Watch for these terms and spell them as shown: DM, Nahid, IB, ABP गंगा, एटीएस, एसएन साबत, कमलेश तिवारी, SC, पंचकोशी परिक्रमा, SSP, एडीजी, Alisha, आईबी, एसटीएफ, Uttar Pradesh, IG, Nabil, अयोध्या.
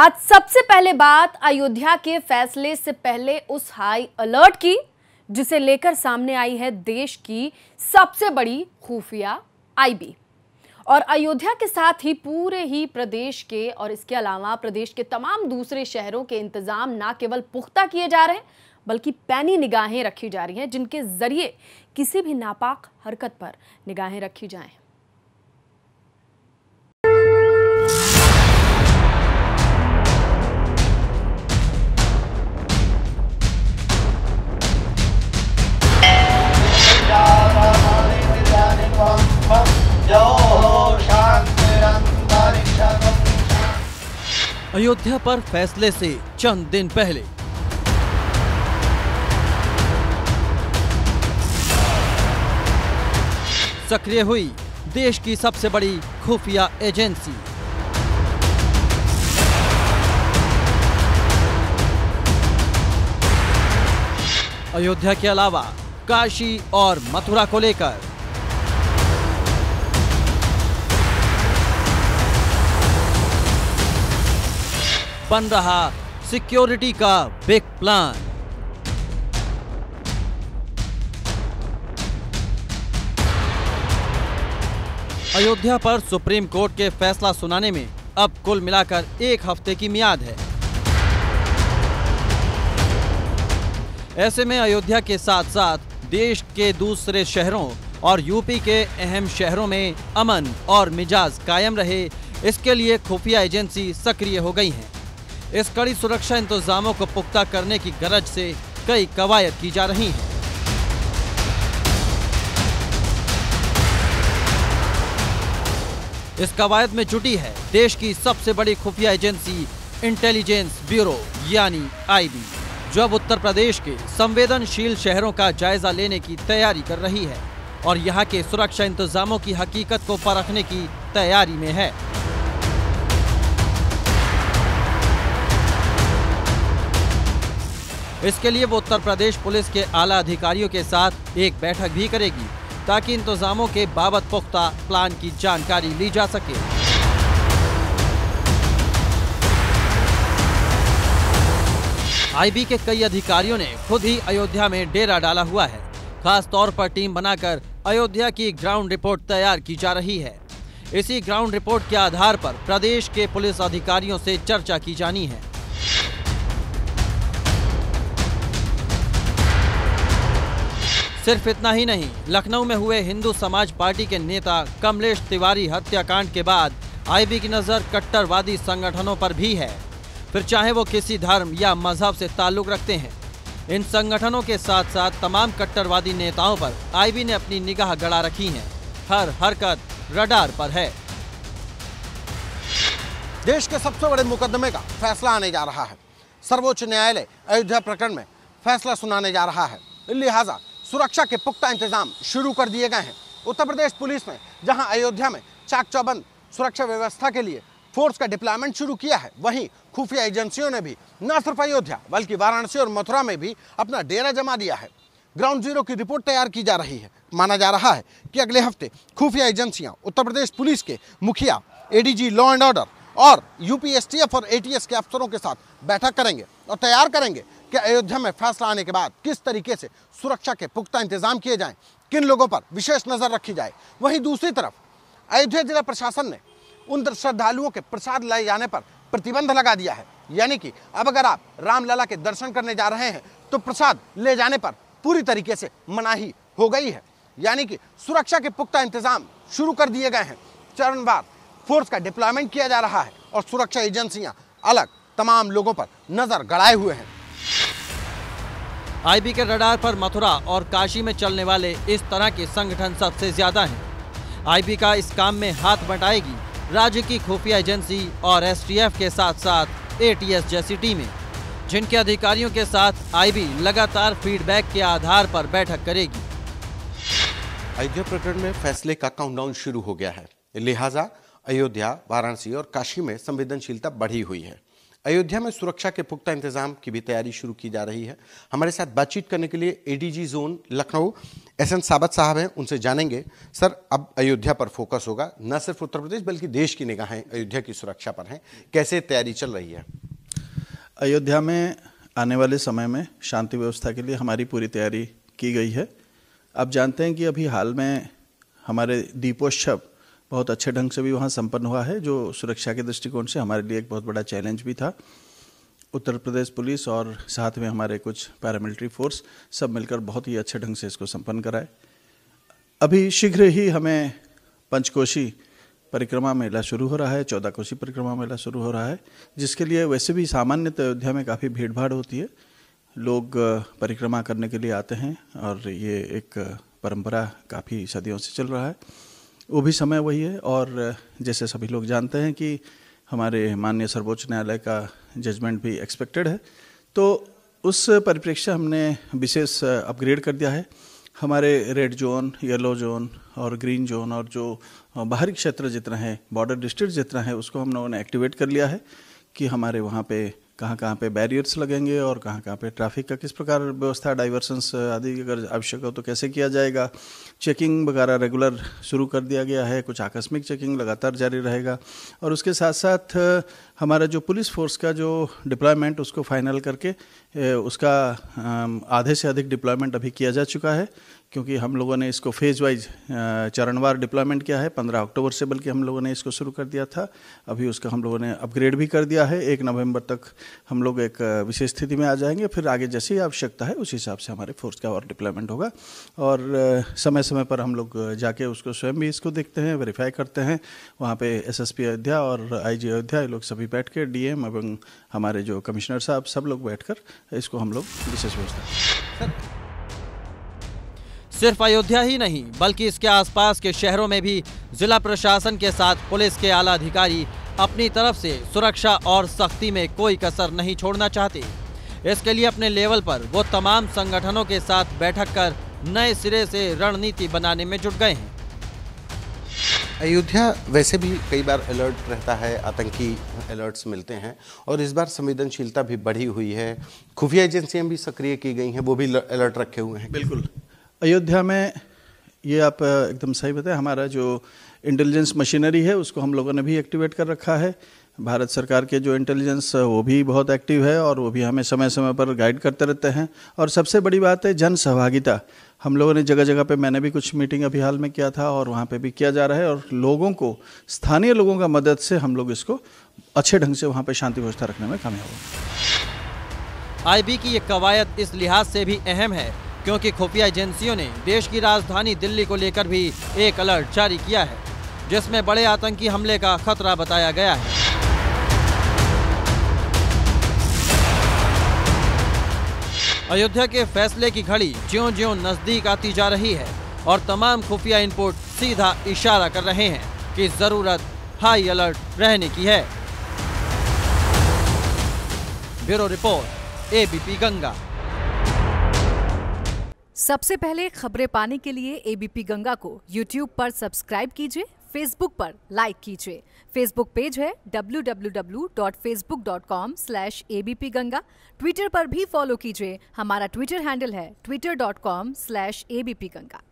आज सबसे पहले बात अयोध्या के फैसले से पहले उस हाई अलर्ट की जिसे लेकर सामने आई है देश की सबसे बड़ी खुफिया आईबी। और अयोध्या के साथ ही पूरे ही प्रदेश के और इसके अलावा प्रदेश के तमाम दूसरे शहरों के इंतजाम ना केवल पुख्ता किए जा रहे हैं बल्कि पैनी निगाहें रखी जा रही हैं, जिनके जरिए किसी भी नापाक हरकत पर निगाहें रखी जाएं। अयोध्या पर फैसले से चंद दिन पहले सक्रिय हुई देश की सबसे बड़ी खुफिया एजेंसी अयोध्या के अलावा काशी और मथुरा को लेकर बन रहा सिक्योरिटी का बिग प्लान। अयोध्या पर सुप्रीम कोर्ट के फैसला सुनाने में अब कुल मिलाकर 1 हफ्ते की मियाद है। ऐसे में अयोध्या के साथ साथ देश के दूसरे शहरों और यूपी के अहम शहरों में अमन और मिजाज कायम रहे, इसके लिए खुफिया एजेंसी सक्रिय हो गई हैं। इस कड़ी सुरक्षा इंतजामों को पुख्ता करने की गरज से कई कवायद की जा रही हैं। इस कवायद में जुटी है देश की सबसे बड़ी खुफिया एजेंसी इंटेलिजेंस ब्यूरो यानी आईबी, जो अब उत्तर प्रदेश के संवेदनशील शहरों का जायजा लेने की तैयारी कर रही है और यहाँ के सुरक्षा इंतजामों की हकीकत को परखने की तैयारी में है। इसके लिए वो उत्तर प्रदेश पुलिस के आला अधिकारियों के साथ एक बैठक भी करेगी ताकि इंतजामों के बाबत पुख्ता प्लान की जानकारी ली जा सके। आईबी के कई अधिकारियों ने खुद ही अयोध्या में डेरा डाला हुआ है। खास तौर पर टीम बनाकर अयोध्या की ग्राउंड रिपोर्ट तैयार की जा रही है। इसी ग्राउंड रिपोर्ट के आधार पर प्रदेश के पुलिस अधिकारियों से चर्चा की जानी है। सिर्फ इतना ही नहीं, लखनऊ में हुए हिंदू समाज पार्टी के नेता कमलेश तिवारी हत्याकांड के बाद आईबी की नज़र कट्टरवादी संगठनों पर भी है, फिर चाहे वो किसी धर्म या मजहब से ताल्लुक़ रखते हैं। इन संगठनों के साथ साथ तमाम कट्टरवादी नेताओं पर आईबी ने अपनी निगाह गड़ा रखी है। हर हरकत रडार पर है। देश के सबसे बड़े मुकदमे का फैसला आने जा रहा है। सर्वोच्च न्यायालय अयोध्या प्रकरण में फैसला सुनाने जा रहा है, लिहाजा सुरक्षा के पुख्ता इंतजाम शुरू कर दिए गए हैं। उत्तर प्रदेश पुलिस ने जहां अयोध्या में चाक चौबंद सुरक्षा व्यवस्था के लिए फोर्स का डिप्लॉयमेंट शुरू किया है, वहीं खुफिया एजेंसियों ने भी न सिर्फ अयोध्या बल्कि वाराणसी और मथुरा में भी अपना डेरा जमा दिया है। ग्राउंड जीरो की रिपोर्ट तैयार की जा रही है। माना जा रहा है कि अगले हफ्ते खुफिया एजेंसियां उत्तर प्रदेश पुलिस के मुखिया, एडीजी लॉ एंड ऑर्डर और यूपी एसटीएफ और एटीएस के अफसरों के साथ बैठक करेंगे और तैयार करेंगे कि अयोध्या में फैसला आने के बाद किस तरीके से सुरक्षा के पुख्ता इंतजाम किए जाएं, किन लोगों पर विशेष नजर रखी जाए। वहीं दूसरी तरफ अयोध्या जिला प्रशासन ने उन श्रद्धालुओं के प्रसाद लाए जाने पर प्रतिबंध लगा दिया है, यानी कि अब अगर आप रामलला के दर्शन करने जा रहे हैं तो प्रसाद ले जाने पर पूरी तरीके से मनाही हो गई है। यानी कि सुरक्षा के पुख्ता इंतजाम शुरू कर दिए गए हैं। चरणवार फोर्स का डिप्लॉयमेंट किया जा रहा है और सुरक्षा एजेंसियां अलग तमाम लोगों पर नजर गड़ाए हुए हैं। आईबी के रडार पर मथुरा और काशी में चलने वाले इस तरह के संगठन सबसे ज्यादा हैं। आईबी का इस काम में हाथ बटाएगी राज्य की खुफिया एजेंसी और एसटीएफ के साथ साथ एटीएस जैसी टीमें, जिनके अधिकारियों के साथ आईबी लगातार फीडबैक के आधार पर बैठक करेगी। अयोध्या प्रकरण में फैसले का काउंटडाउन शुरू हो गया है, लिहाजा अयोध्या, वाराणसी और काशी में संवेदनशीलता बढ़ी हुई है। अयोध्या में सुरक्षा के पुख्ता इंतजाम की भी तैयारी शुरू की जा रही है। हमारे साथ बातचीत करने के लिए एडीजी जोन लखनऊ एसएन साबत साहब हैं, उनसे जानेंगे। सर, अब अयोध्या पर फोकस होगा, न सिर्फ उत्तर प्रदेश बल्कि देश की निगाहें अयोध्या की सुरक्षा पर हैं, कैसे तैयारी चल रही है? अयोध्या में आने वाले समय में शांति व्यवस्था के लिए हमारी पूरी तैयारी की गई है। आप जानते हैं कि अभी हाल में हमारे दीपोत्सव बहुत अच्छे ढंग से भी वहाँ संपन्न हुआ है, जो सुरक्षा के दृष्टिकोण से हमारे लिए एक बहुत बड़ा चैलेंज भी था। उत्तर प्रदेश पुलिस और साथ में हमारे कुछ पैरामिलिट्री फोर्स सब मिलकर बहुत ही अच्छे ढंग से इसको संपन्न कराए। अभी शीघ्र ही हमें पंचकोशी परिक्रमा मेला शुरू हो रहा है, 14 कोशी परिक्रमा मेला शुरू हो रहा है, जिसके लिए वैसे भी सामान्यतः अयोध्या में काफ़ी भीड़ भाड़ होती है। लोग परिक्रमा करने के लिए आते हैं और ये एक परंपरा काफ़ी सदियों से चल रहा है, वो भी समय वही है। और जैसे सभी लोग जानते हैं कि हमारे माननीय सर्वोच्च न्यायालय का जजमेंट भी एक्सपेक्टेड है, तो उस परिप्रेक्ष्य हमने विशेष अपग्रेड कर दिया है। हमारे रेड जोन, येलो जोन और ग्रीन जोन और जो बाहरी क्षेत्र जितना है, बॉर्डर डिस्ट्रिक्ट जितना है, उसको हम लोगों ने एक्टिवेट कर लिया है कि हमारे वहाँ पे कहाँ कहाँ पे बैरियर्स लगेंगे और कहाँ कहाँ पे ट्रैफिक का किस प्रकार व्यवस्था, डाइवर्सन्स आदि अगर आवश्यक हो तो कैसे किया जाएगा। चेकिंग वगैरह रेगुलर शुरू कर दिया गया है, कुछ आकस्मिक चेकिंग लगातार जारी रहेगा। और उसके साथ साथ हमारा जो पुलिस फोर्स का जो डिप्लॉयमेंट, उसको फाइनल करके उसका आधे से अधिक डिप्लॉयमेंट अभी किया जा चुका है, क्योंकि हम लोगों ने इसको फेज वाइज चरणवार डिप्लॉयमेंट किया है। 15 अक्टूबर से बल्कि हम लोगों ने इसको शुरू कर दिया था, अभी उसका हम लोगों ने अपग्रेड भी कर दिया है। 1 नवंबर तक हम लोग एक विशेष स्थिति में आ जाएंगे, फिर आगे जैसी आवश्यकता है उस हिसाब से हमारे फोर्स का और डिप्लॉयमेंट होगा। और समय समय पर हम लोग जाके उसको स्वयं भी इसको देखते हैं, वेरीफाई करते हैं। वहाँ पर SSP अयोध्या और IG अयोध्या लोग सभी बैठ कर, DM एवं हमारे जो कमिश्नर साहब सब लोग बैठ कर इसको हम लोग विशेष व्यवस्था। सिर्फ अयोध्या ही नहीं बल्कि इसके आसपास के शहरों में भी जिला प्रशासन के साथ पुलिस के आला अधिकारी अपनी तरफ से सुरक्षा और सख्ती में कोई कसर नहीं छोड़ना चाहते। इसके लिए अपने लेवल पर वो तमाम संगठनों के साथ बैठक कर नए सिरे से रणनीति बनाने में जुट गए हैं। अयोध्या वैसे भी कई बार अलर्ट रहता है, आतंकी अलर्ट्स मिलते हैं और इस बार संवेदनशीलता भी बढ़ी हुई है। खुफिया एजेंसियां भी सक्रिय की गई हैं, वो भी अलर्ट रखे हुए हैं। बिल्कुल, अयोध्या में ये आप एकदम सही बताएं, हमारा जो इंटेलिजेंस मशीनरी है उसको हम लोगों ने भी एक्टिवेट कर रखा है। भारत सरकार के जो इंटेलिजेंस, वो भी बहुत एक्टिव है और वो भी हमें समय समय पर गाइड करते रहते हैं। और सबसे बड़ी बात है जन सहभागिता। हम लोगों ने जगह जगह पे, मैंने भी कुछ मीटिंग अभी हाल में किया था और वहाँ पे भी किया जा रहा है, और लोगों को, स्थानीय लोगों का मदद से हम लोग इसको अच्छे ढंग से वहाँ पर शांति व्यवस्था रखने में कामयाब होंगे। IB की ये कवायद इस लिहाज से भी अहम है क्योंकि खुफिया एजेंसियों ने देश की राजधानी दिल्ली को लेकर भी एक अलर्ट जारी किया है, जिसमें बड़े आतंकी हमले का खतरा बताया गया है। अयोध्या के फैसले की घड़ी ज्यों-ज्यों नजदीक आती जा रही है और तमाम खुफिया इनपुट सीधा इशारा कर रहे हैं कि जरूरत हाई अलर्ट रहने की है। Bureau report, ABP गंगा। सबसे पहले खबरें पाने के लिए ABP गंगा को YouTube पर सब्सक्राइब कीजिए, Facebook पर लाइक कीजिए। Facebook पेज है www.facebook.com/abpganga। ट्विटर पर भी फॉलो कीजिए, हमारा ट्विटर हैंडल है twitter.com/abpganga।